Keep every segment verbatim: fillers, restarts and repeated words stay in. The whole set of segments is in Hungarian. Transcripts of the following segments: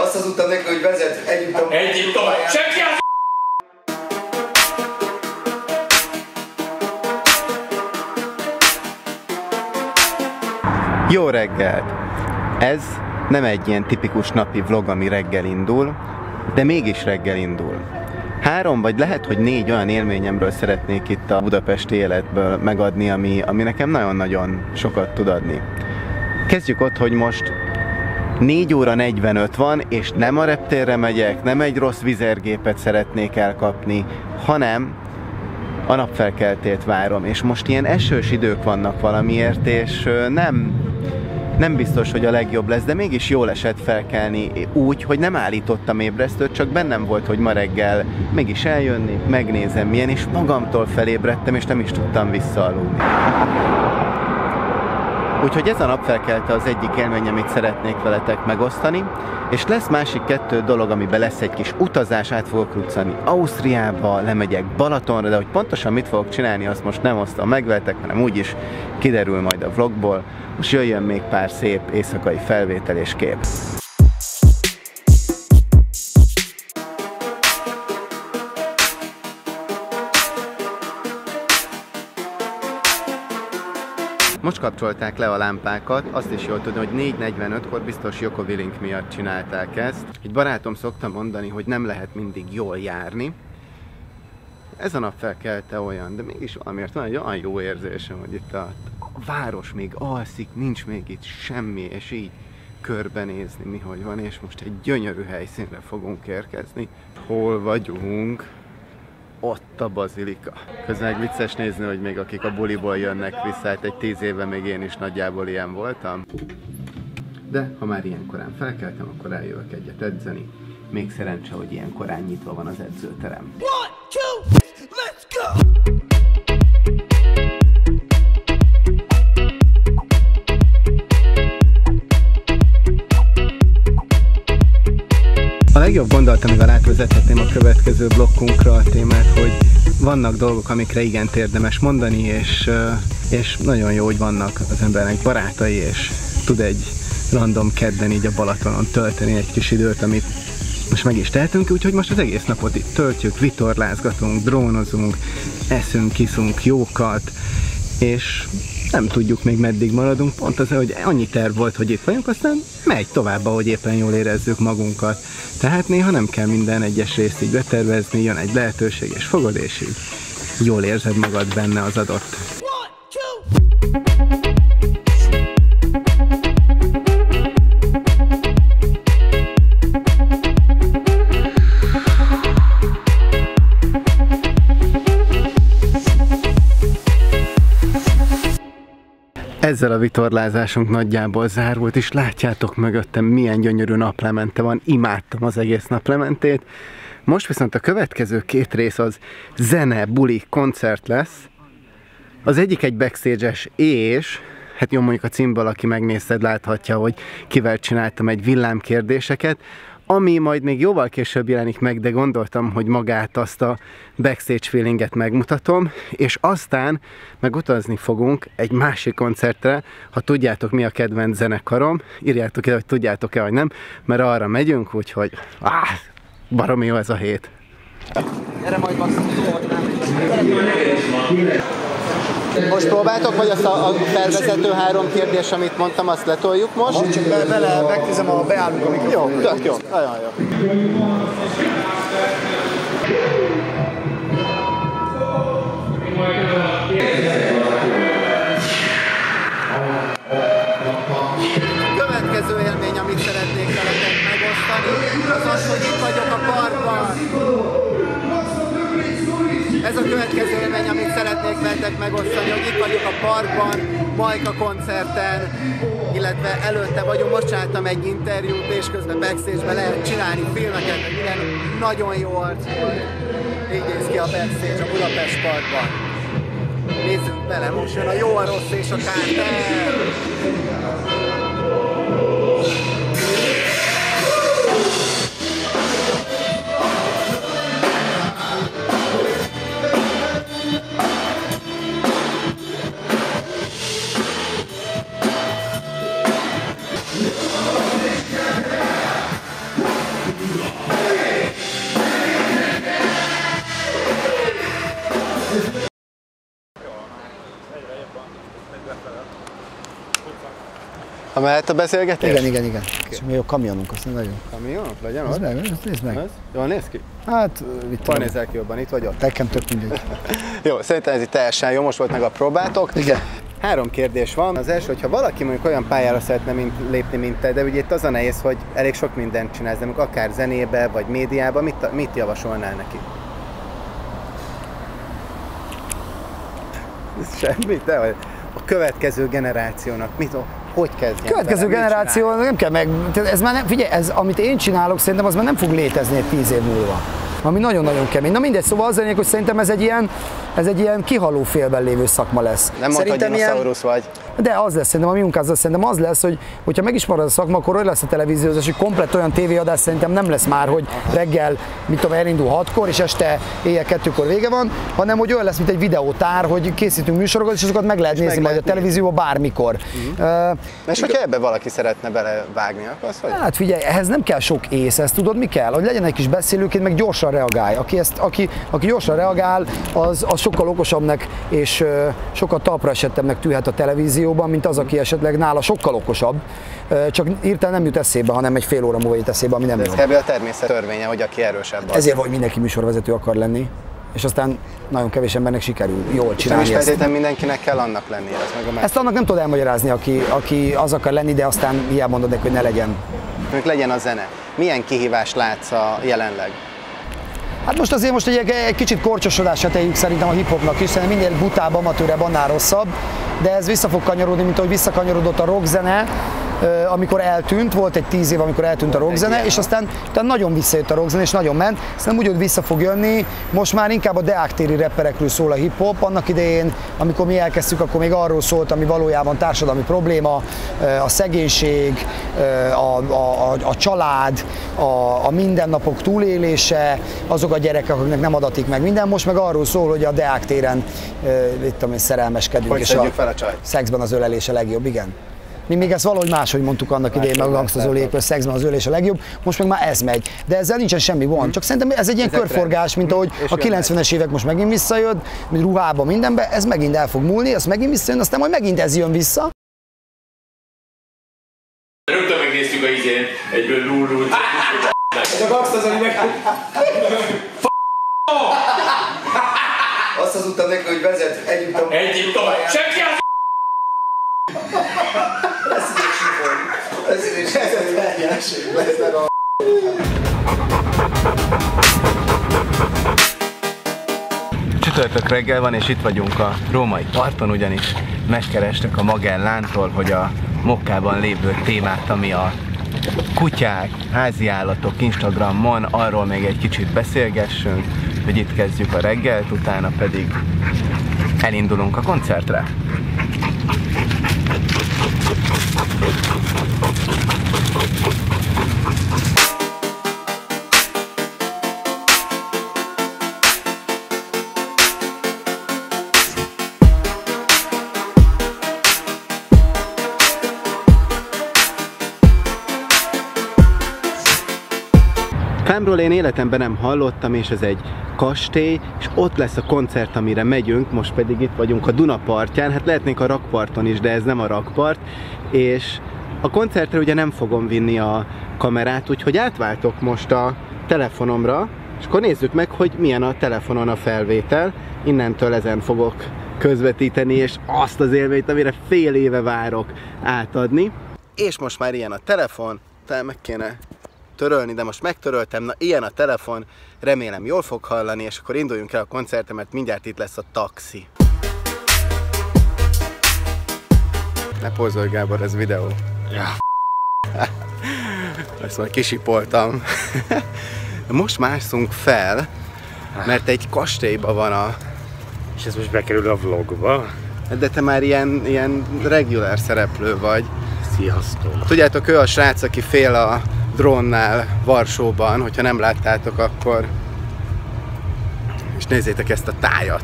Azt az utat neki, hogy vezet Egyiptom. Egyiptom. Senki az Jó reggelt! Ez nem egy ilyen tipikus napi vlog, ami reggel indul, de mégis reggel indul. Három vagy lehet, hogy négy olyan élményemről szeretnék itt a budapesti életből megadni, ami, ami nekem nagyon-nagyon sokat tud adni. Kezdjük ott, hogy most négy óra negyvenöt van, és nem a reptérre megyek, nem egy rossz vizergépet szeretnék elkapni, hanem a napfelkeltét várom, és most ilyen esős idők vannak valamiért, és nem, nem biztos, hogy a legjobb lesz, de mégis jól esett felkelni úgy, hogy nem állítottam ébresztőt, csak bennem volt, hogy ma reggel mégis eljönni, megnézem milyen, és magamtól felébredtem, és nem is tudtam visszaaludni. Úgyhogy ez a napfelkelte az egyik élmény, amit szeretnék veletek megosztani, és lesz másik kettő dolog, amiben lesz egy kis utazás, át fogok ruccani Ausztriába, lemegyek Balatonra, de hogy pontosan mit fogok csinálni, azt most nem osztom meg veletek, hanem úgyis kiderül majd a vlogból. Most jöjjön még pár szép éjszakai felvétel és kép. Most kapcsolták le a lámpákat, azt is jól tudom, hogy négy negyvenötkor biztos Joko Willink miatt csinálták ezt. Egy barátom szokta mondani, hogy nem lehet mindig jól járni. Ez a nap felkelte olyan, de mégis valamiért van egy olyan jó érzésem, hogy itt a város még alszik, nincs még itt semmi, és így körbenézni mi hogy van, és most egy gyönyörű helyszínre fogunk érkezni. Hol vagyunk? Ott a bazilika. Közben vicces nézni, hogy még akik a buliból jönnek vissza, hát egy tíz éve még én is nagyjából ilyen voltam. De ha már ilyen korán felkeltem, akkor eljövök egyet edzeni. Még szerencse, hogy ilyen korán nyitva van az edzőterem. One, two, let's go! A legjobb gondolat, amivel átvezethetném a következő blokkunkra a témát, hogy vannak dolgok, amikre igent érdemes mondani, és, és nagyon jó, hogy vannak az embernek barátai, és tud egy random kedden így a Balatonon tölteni egy kis időt, amit most meg is tehetünk, úgyhogy most az egész napot itt töltjük, vitorlázgatunk, drónozunk, eszünk, iszunk jókat, és nem tudjuk még meddig maradunk, pont az, hogy annyi terv volt, hogy itt vagyunk, aztán megy tovább, ahogy éppen jól érezzük magunkat. Tehát néha nem kell minden egyes részt így betervezni, jön egy lehetőség, és fogod, és így jól érzed magad benne az adott. Ezzel a vitorlázásunk nagyjából zárult, és látjátok mögöttem milyen gyönyörű naplemente van, imádtam az egész naplementét. Most viszont a következő két rész az zene, buli, koncert lesz. Az egyik egy backstage-es és, hát jó, mondjuk a címből, aki megnézted, láthatja, hogy kivel csináltam egy villámkérdéseket, ami majd még jóval később jelenik meg, de gondoltam, hogy magát azt a backstage feelinget megmutatom, és aztán meg utazni fogunk egy másik koncertre. Ha tudjátok, mi a kedvenc zenekarom, írjátok ide, hogy tudjátok-e, vagy nem, mert arra megyünk, úgyhogy áh, baromi jó ez a hét. Erre majd van szó. Most próbáltok, vagy azt a, a felvezető három kérdés, amit mondtam, azt letoljuk most? Most csak be, bele, megnézem, a beállunk a mikrofonba. Jó, tök jó, nagyon jó. Következő élmény, amit szeretnék veletek megosztani, az az, hogy itt vagyok a parkban. Ez a következő élmény, amit szeretnék veletek megosztani, hogy itt vagyok a parkban, Majka koncerten, illetve előtte vagyunk, most csináltam egy interjút, és közben backstage-be lehet csinálni filmeket, minden nagyon jó arc volt. Így néz ki a backstage a Budapest Parkban. Nézzük bele, most jön a jó, a rossz és a kárter! Oh, Amellett a beszélgetés? Igen, igen, igen. Okay. És mi a kamionunk, azt nagyon. Kamionok? Legyen az? Meg, ezt nézd meg. Ez? Jól néz ki? Hát, mit tudom. Nézel ki jobban, itt vagy ott? Nekem tök mindegy. Jó, szerintem ez itt teljesen jó, most volt meg a próbátok. Igen. Három kérdés van. Az első, hogyha valaki mondjuk olyan pályára szeretne mint, lépni, mint te, de ugye itt az a nehéz, hogy elég sok mindent csinálsz, de mondjuk akár zenébe, vagy médiába, mit, mit javasolnál neki? Semmi, te vagy. A következő generációnak mit, hogy kezdjen? A következő vele, generáció, nem kell meg, ez már nem, figyelj, ez, amit én csinálok, szerintem az már nem fog létezni tíz év múlva. Ami nagyon-nagyon kemény. Na mindegy, szóval az lennék, hogy szerintem ez egy ilyen, ez egy ilyen kihaló félben lévő szakma lesz. Nem mondta, hogy dinoszaurusz vagy. De az lesz, szerintem a munkázzal szerintem az lesz, hogy hogyha meg is marad a szakma, akkor olyan lesz a televíziózás, hogy komplett olyan tévéadás szerintem nem lesz már, hogy reggel, mit tudom, elindul hatkor, és este éjjel kettőkor vége van, hanem hogy olyan lesz, mint egy videótár, hogy készítünk műsorokat, és azokat meg lehet és nézni meg majd lehet a televízióban bármikor. Uh-huh. uh, és hogyha ebbe valaki szeretne belevágni, akkor az hogy? Hát figyelj, ehhez nem kell sok ész, ezt tudod, mi kell? Hogy legyen egy kis beszélőként, meg gyorsan reagálj. Aki, ezt, aki, aki gyorsan reagál, az, az sokkal okosabbnak és uh, sokkal talpra esettebbnek tűhet a televízió, mint az, aki esetleg nála sokkal okosabb, csak hirtelen nem jut eszébe, hanem egy fél óra múlva jut eszébe, ami nem jó. Ez kb. A természet törvénye, hogy aki erősebb az. Ezért, hogy mindenki műsorvezető akar lenni, és aztán nagyon kevés embernek sikerül jól csinálni. És nem mindenkinek kell annak lennie. Ez meg ezt annak nem tud elmagyarázni, aki, aki az akar lenni, de aztán hiába mondod neki, hogy ne legyen. Még legyen a zene. Milyen kihívást látsz a jelenleg? Hát most azért most egy, egy kicsit korcsosodását éljük szerintem a hip-hopnak is, szerintem minél butább, amatőrebb, annál rosszabb, de ez vissza fog kanyarodni, mint ahogy visszakanyarodott a rockzene, amikor eltűnt, volt egy tíz év, amikor eltűnt a rockzene, és aztán utána nagyon visszajött a rockzene, és nagyon ment, szerintem úgy, hogy vissza fog jönni, most már inkább a deáktéri rapperekről szól a hip-hop, annak idején, amikor mi elkezdtük, akkor még arról szólt, ami valójában társadalmi probléma, a szegénység, a, a, a, a család, a, a mindennapok túlélése, azok a gyerekek, akiknek nem adatik meg minden, most meg arról szól, hogy a deáktéren szerelmeskedünk, és a, a szexben az ölelés a legjobb, igen. Mi még ezt valahogy máshogy mondtuk annak idején, meg a Gangsta Zolék, hogy szexben az ölés a legjobb, most meg már ez megy. De ezzel nincsen semmi gond, csak szerintem ez egy ilyen ez körforgás, mint ahogy a kilencvenes évek most megint visszajött, mint ruhába, mindenbe, ez megint el fog múlni, ez megint visszajön, aztán majd megint ez jön vissza. Rögtön megnéztük a izén, egyből lúrult. Ez a Gangsta Zoli meg... Azt az utat neki, hogy vezet Egyiptom. Egyiptom! Senki a ez is egy sifon. Ez is egy sifon. Ez is egy sifon. Csütörtök reggel van, és itt vagyunk a római parton, ugyanis megkerestek a Magellántól, hogy a Mokkában lévő témát, ami a kutyák, háziállatok Instagramon, arról még egy kicsit beszélgessünk, hogy itt kezdjük a reggelt, utána pedig elindulunk a koncertre. Fámról én életemben nem hallottam, és ez egy kastély, és ott lesz a koncert, amire megyünk, most pedig itt vagyunk a Duna partján, hát lehetnénk a rakparton is, de ez nem a rakpart, és a koncertre ugye nem fogom vinni a kamerát, úgyhogy átváltok most a telefonomra, és akkor nézzük meg, hogy milyen a telefonon a felvétel, innentől ezen fogok közvetíteni, és azt az élményt, amire fél éve várok átadni. És most már ilyen a telefon, talán meg kéne törölni, de most megtöröltem, na ilyen a telefon, remélem jól fog hallani, és akkor induljunk el a koncertre, mert mindjárt itt lesz a taxi. Ne pozolj, Gábor, ez videó. Ja. Ezt majd kisipoltam. Most mászunk fel, mert egy kastélyban van a... És ez most bekerül a vlogba? De te már ilyen, ilyen regular szereplő vagy. Sziasztok! Tudjátok, ő a srác, aki fél a drónnál Varsóban, hogyha nem láttátok, akkor... És nézzétek ezt a tájat!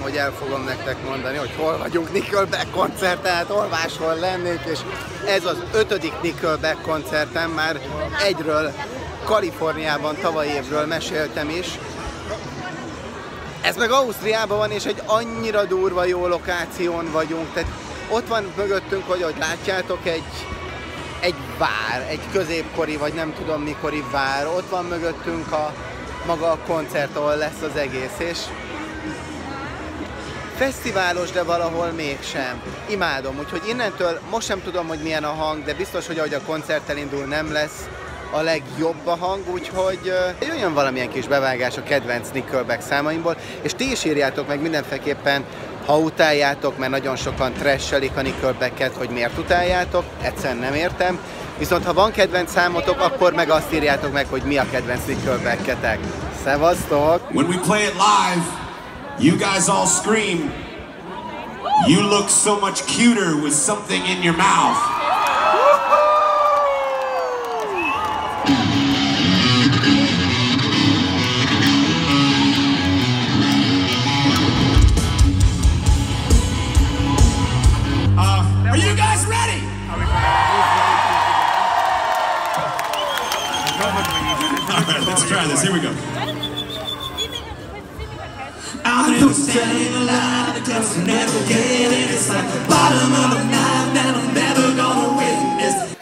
Hogy el fogom nektek mondani, hogy hol vagyunk Nickelback koncert, tehát hol máshol lennék, és ez az ötödik Nickelback koncertem, már egyről Kaliforniában tavaly évről meséltem is. Ez meg Ausztriában van, és egy annyira durva jó lokáción vagyunk. Tehát ott van mögöttünk, hogy ahogy látjátok, egy, egy vár, egy középkori, vagy nem tudom mikori vár. Ott van mögöttünk a maga a koncert, ahol lesz az egész, és fesztiválos, de valahol mégsem. Imádom, úgyhogy innentől most sem tudom, hogy milyen a hang, de biztos, hogy ahogy a koncert elindul, nem lesz a legjobb a hang, úgyhogy uh, jöjjön valamilyen kis bevágás a kedvenc Nickelback számaimból, és ti is írjátok meg mindenféleképpen, ha utáljátok, mert nagyon sokan trashelik a Nickelbacket, hogy miért utáljátok, egyszerűen nem értem, viszont ha van kedvenc számotok, akkor meg azt írjátok meg, hogy mi a kedvenc Nickelbacketek. Szevasztok! When we play it live, you guys all scream, you look so much cuter with something in your mouth. Let's try this. Here we go. I'm just telling a lie because you never get it. It's like the bottom of the knife that I'm never gonna witness.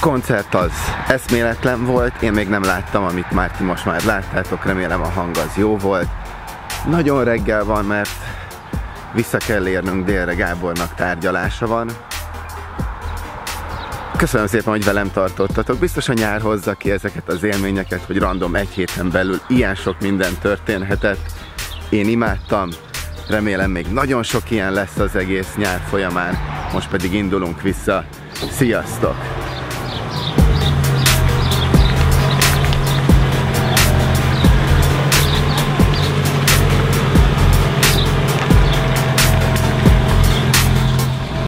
Koncert az eszméletlen volt, én még nem láttam, amit már ti most már láttátok, remélem a hang az jó volt. Nagyon reggel van, mert vissza kell érnünk délre, Gábornak tárgyalása van. Köszönöm szépen, hogy velem tartottatok, biztos a nyár hozza ki ezeket az élményeket, hogy random egy héten belül ilyen sok minden történhetett. Én imádtam, remélem még nagyon sok ilyen lesz az egész nyár folyamán, most pedig indulunk vissza, sziasztok!